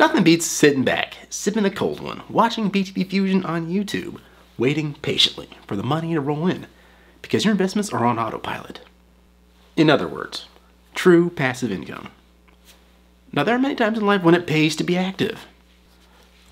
Nothing beats sitting back, sipping a cold one, watching BTP Fusion on YouTube, waiting patiently for the money to roll in, because your investments are on autopilot. In other words, true passive income. Now, there are many times in life when it pays to be active.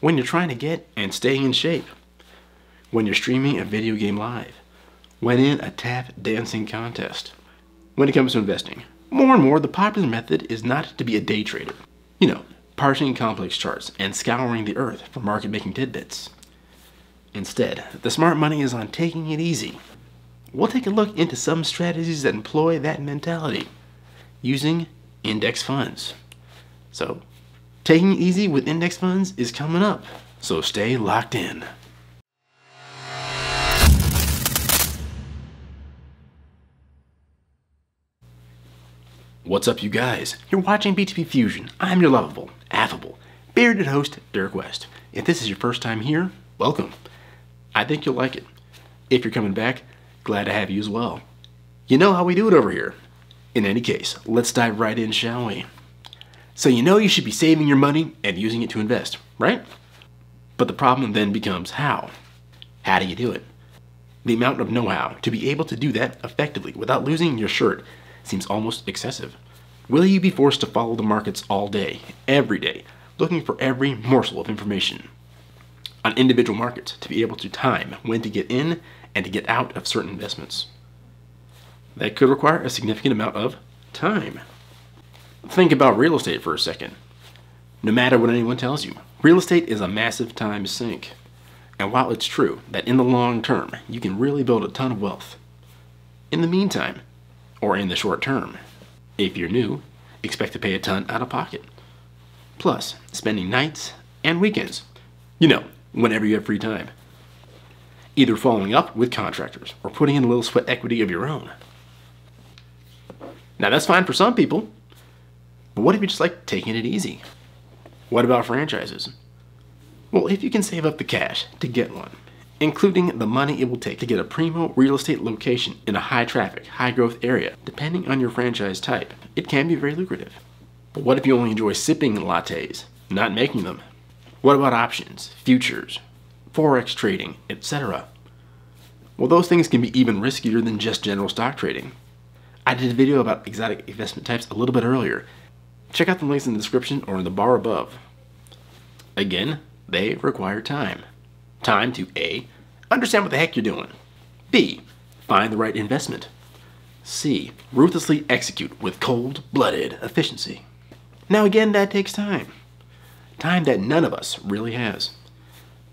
When you're trying to get and staying in shape. When you're streaming a video game live. When in a tap dancing contest. When it comes to investing, more and more the popular method is not to be a day trader. You know, parsing complex charts and scouring the earth for market-making tidbits. Instead, the smart money is on taking it easy. We'll take a look into some strategies that employ that mentality using index funds. So, taking it easy with index funds is coming up, so stay locked in. What's up, you guys? You're watching BTP Fusion. I'm your lovable, affable, bearded host, Derek West. If this is your first time here, welcome. I think you'll like it. If you're coming back, glad to have you as well. You know how we do it over here. In any case, let's dive right in, shall we? So you know you should be saving your money and using it to invest, right? But the problem then becomes how? How do you do it? The amount of know-how to be able to do that effectively without losing your shirt seems almost excessive. Will you be forced to follow the markets all day, every day, looking for every morsel of information on individual markets to be able to time when to get in and to get out of certain investments? That could require a significant amount of time. Think about real estate for a second. No matter what anyone tells you, real estate is a massive time sink. And while it's true that in the long term, you can really build a ton of wealth, in the meantime, or in the short term, if you're new, expect to pay a ton out of pocket. Plus, spending nights and weekends, you know, whenever you have free time, either following up with contractors or putting in a little sweat equity of your own. Now, that's fine for some people, but what if you just like taking it easy? What about franchises? Well, if you can save up the cash to get one, including the money it will take to get a primo real estate location in a high-traffic, high-growth area, depending on your franchise type, it can be very lucrative. But what if you only enjoy sipping lattes, not making them? What about options, futures, forex trading, etc.? Well, those things can be even riskier than just general stock trading. I did a video about exotic investment types a little bit earlier. Check out the links in the description or in the bar above. Again, they require time. Time to A, understand what the heck you're doing. B, find the right investment. C, ruthlessly execute with cold-blooded efficiency. Now again, that takes time. Time that none of us really has.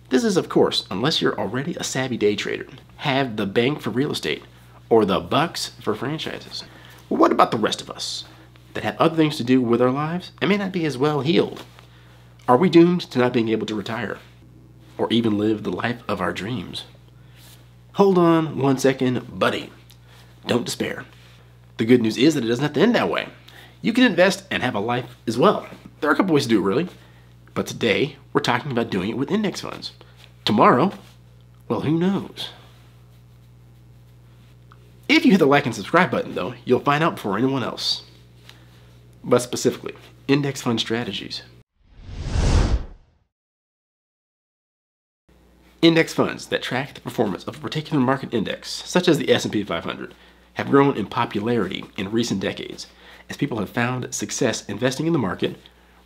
This is, of course, unless you're already a savvy day trader, have the bank for real estate, or the bucks for franchises. Well, what about the rest of us that have other things to do with our lives and may not be as well-heeled? Are we doomed to not being able to retire? Or even live the life of our dreams? Hold on one second, buddy. Don't despair. The good news is that it doesn't have to end that way. You can invest and have a life as well. There are a couple ways to do it, really. But today, we're talking about doing it with index funds. Tomorrow, well, who knows? If you hit the like and subscribe button, though, you'll find out before anyone else. But specifically, index fund strategies. Index funds that track the performance of a particular market index, such as the S&P 500, have grown in popularity in recent decades as people have found success investing in the market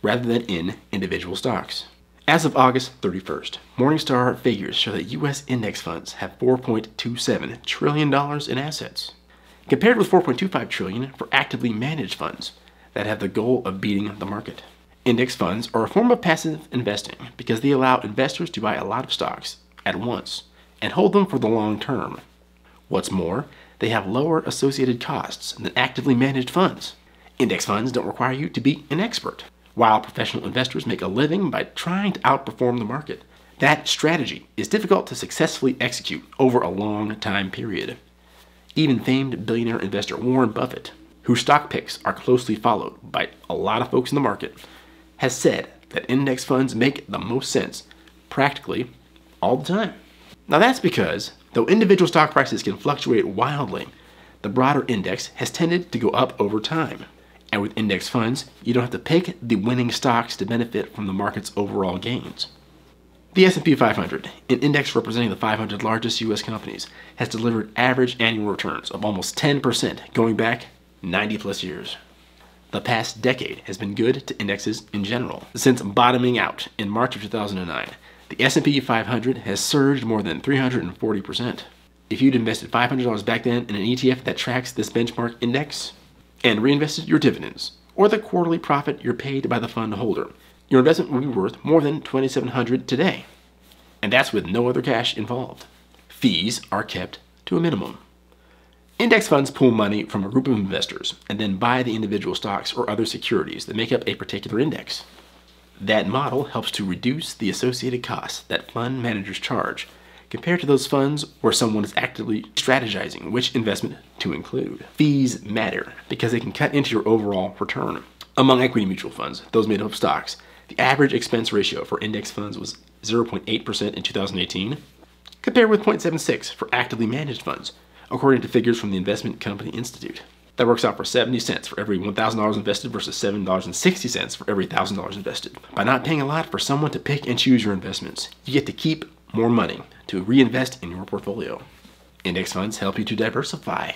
rather than in individual stocks. As of August 31st, Morningstar figures show that U.S. index funds have $4.27 trillion in assets, compared with $4.25 trillion for actively managed funds that have the goal of beating the market. Index funds are a form of passive investing because they allow investors to buy a lot of stocks at once and hold them for the long term. What's more, they have lower associated costs than actively managed funds. Index funds don't require you to be an expert. While professional investors make a living by trying to outperform the market, that strategy is difficult to successfully execute over a long time period. Even famed billionaire investor Warren Buffett, whose stock picks are closely followed by a lot of folks in the market, has said that index funds make the most sense practically all the time. Now that's because, though individual stock prices can fluctuate wildly, the broader index has tended to go up over time. And with index funds, you don't have to pick the winning stocks to benefit from the market's overall gains. The S&P 500, an index representing the 500 largest U.S. companies, has delivered average annual returns of almost 10% going back 90 plus years. The past decade has been good to indexes in general. Since bottoming out in March of 2009, the S&P 500 has surged more than 340%. If you'd invested $500 back then in an ETF that tracks this benchmark index and reinvested your dividends or the quarterly profit you're paid by the fund holder, your investment would be worth more than $2,700 today. And that's with no other cash involved. Fees are kept to a minimum. Index funds pool money from a group of investors and then buy the individual stocks or other securities that make up a particular index. That model helps to reduce the associated costs that fund managers charge compared to those funds where someone is actively strategizing which investment to include. Fees matter because they can cut into your overall return. Among equity mutual funds, those made up of stocks, the average expense ratio for index funds was 0.8% in 2018, compared with 0.76% for actively managed funds, according to figures from the Investment Company Institute. That works out for 70 cents for every $1,000 invested versus $7.60 for every $1,000 invested. By not paying a lot for someone to pick and choose your investments, you get to keep more money to reinvest in your portfolio. Index funds help you to diversify.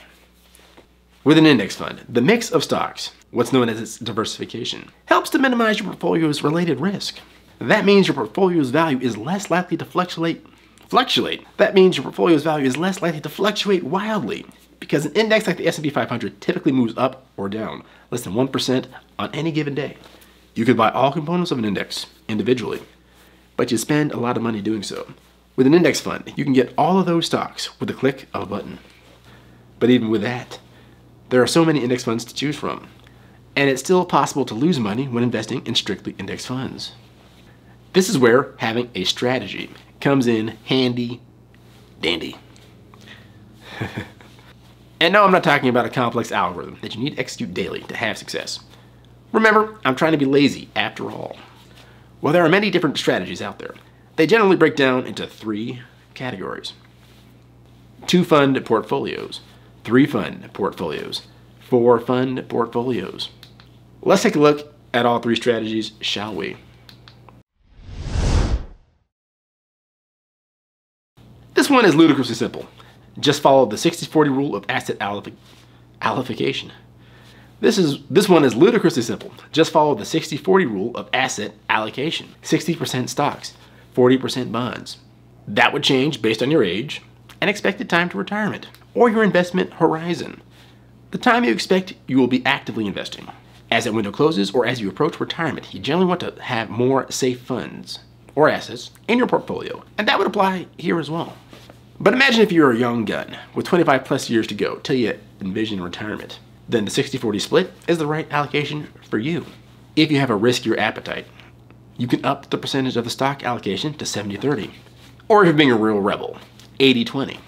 With an index fund, the mix of stocks, what's known as its diversification, helps to minimize your portfolio's related risk. That means your portfolio's value is less likely to fluctuate. That means your portfolio's value is less likely to fluctuate wildly, because an index like the S&P 500 typically moves up or down less than 1% on any given day. You could buy all components of an index individually, but you spend a lot of money doing so. With an index fund, you can get all of those stocks with the click of a button. But even with that, there are so many index funds to choose from, and it's still possible to lose money when investing in strictly index funds. This is where having a strategy comes in handy dandy. And no, I'm not talking about a complex algorithm that you need to execute daily to have success. Remember, I'm trying to be lazy after all. Well, there are many different strategies out there. They generally break down into three categories: two-fund portfolios, three-fund portfolios, four-fund portfolios. Let's take a look at all three strategies, shall we? This one is ludicrously simple. Just follow the 60-40 rule of asset allocation. This one is ludicrously simple. Just follow the 60-40 rule of asset allocation. 60% stocks, 40% bonds. That would change based on your age and expected time to retirement or your investment horizon. The time you expect you will be actively investing. As that window closes or as you approach retirement, you generally want to have more safe funds or assets in your portfolio, and that would apply here as well. But imagine if you're a young gun with 25 plus years to go till you envision retirement. Then the 60-40 split is the right allocation for you. If you have a riskier appetite, you can up the percentage of the stock allocation to 70-30. Or if you're being a real rebel, 80-20.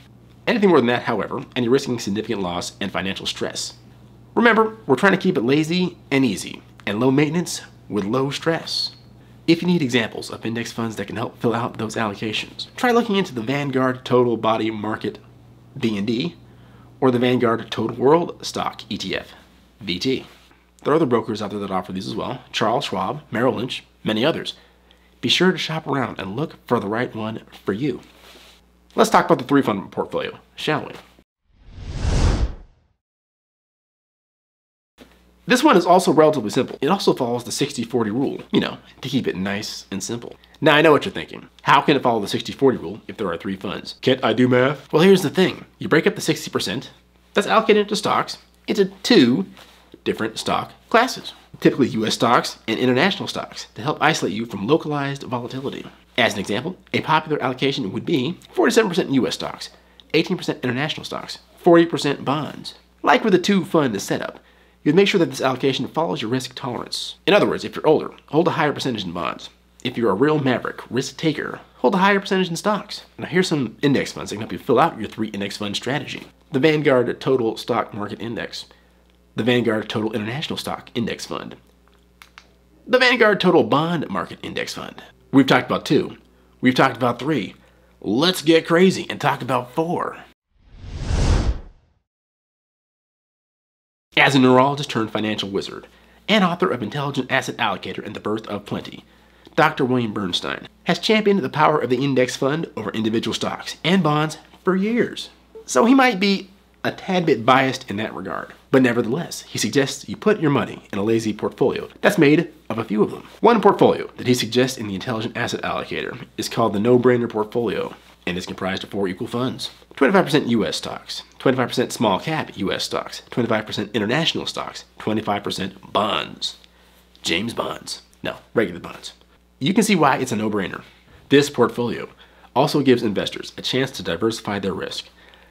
Anything more than that, however, and you're risking significant loss and financial stress. Remember, we're trying to keep it lazy and easy and low maintenance with low stress. If you need examples of index funds that can help fill out those allocations, try looking into the Vanguard Total Bond Market BND or the Vanguard Total World Stock ETF VT. There are other brokers out there that offer these as well: Charles Schwab, Merrill Lynch, many others. Be sure to shop around and look for the right one for you. Let's talk about the three-fund portfolio, shall we? This one is also relatively simple. It also follows the 60-40 rule, you know, to keep it nice and simple. Now I know what you're thinking. How can it follow the 60-40 rule if there are three funds? Can't I do math? Well, here's the thing. You break up the 60% that's allocated into stocks into two different stock classes, typically US stocks and international stocks, to help isolate you from localized volatility. As an example, a popular allocation would be 47% US stocks, 18% international stocks, 40% bonds. Like with a two-fund setup, you'd make sure that this allocation follows your risk tolerance. In other words, if you're older, hold a higher percentage in bonds. If you're a real maverick risk taker, hold a higher percentage in stocks. Now here's some index funds that can help you fill out your three index fund strategy. The Vanguard Total Stock Market Index, the Vanguard Total International Stock Index Fund, the Vanguard Total Bond Market Index Fund. We've talked about two, we've talked about three. Let's get crazy and talk about four. As a neurologist turned financial wizard, and author of Intelligent Asset Allocator and the Birth of Plenty, Dr. William Bernstein, has championed the power of the index fund over individual stocks and bonds for years. So he might be a tad bit biased in that regard. But nevertheless, he suggests you put your money in a lazy portfolio that's made of a few of them. One portfolio that he suggests in the Intelligent Asset Allocator is called the No-Brainer Portfolio, and is comprised of 4 equal funds: 25% US stocks, 25% small cap US stocks, 25% international stocks, 25% bonds. James Bonds. No, regular bonds. You can see why it's a no-brainer. This portfolio also gives investors a chance to diversify their risk,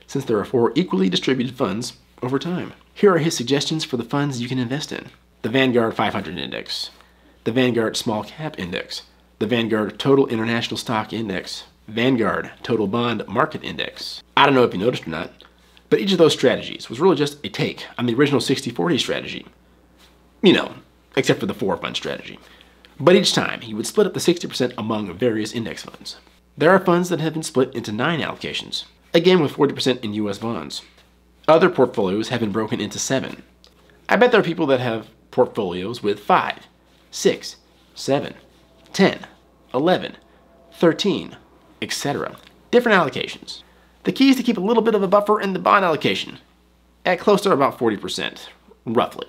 since there are 4 equally distributed funds over time. Here are his suggestions for the funds you can invest in: the Vanguard 500 Index, the Vanguard Small Cap Index, the Vanguard Total International Stock Index, Vanguard Total Bond Market Index. I don't know if you noticed or not, but each of those strategies was really just a take on the original 60-40 strategy. You know, except for the 4-fund strategy. But each time, he would split up the 60% among various index funds. There are funds that have been split into 9 allocations, again with 40% in US bonds. Other portfolios have been broken into 7. I bet there are people that have portfolios with 5, 6, 7, 10, 11, 13, etc. Different allocations. The key is to keep a little bit of a buffer in the bond allocation, at close to about 40%, roughly,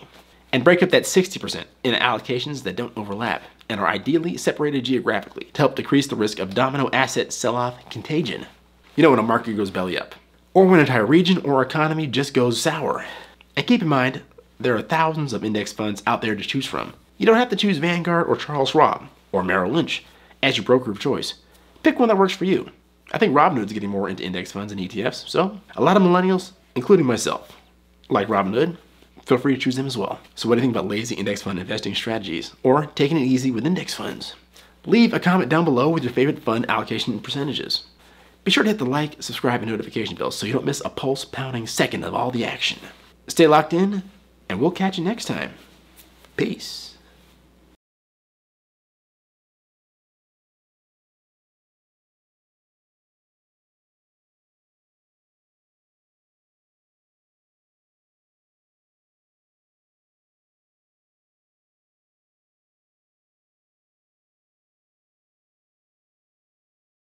and break up that 60% in allocations that don't overlap and are ideally separated geographically to help decrease the risk of domino asset sell-off contagion. You know, when a market goes belly up, or when an entire region or economy just goes sour. And keep in mind, there are thousands of index funds out there to choose from. You don't have to choose Vanguard or Charles Schwab or Merrill Lynch as your broker of choice. Pick one that works for you. I think Robinhood's getting more into index funds and ETFs, so a lot of millennials, including myself, like Robinhood. Feel free to choose them as well. So what do you think about lazy index fund investing strategies, or taking it easy with index funds? Leave a comment down below with your favorite fund allocation percentages. Be sure to hit the like, subscribe, and notification bell so you don't miss a pulse-pounding second of all the action. Stay locked in, and we'll catch you next time. Peace.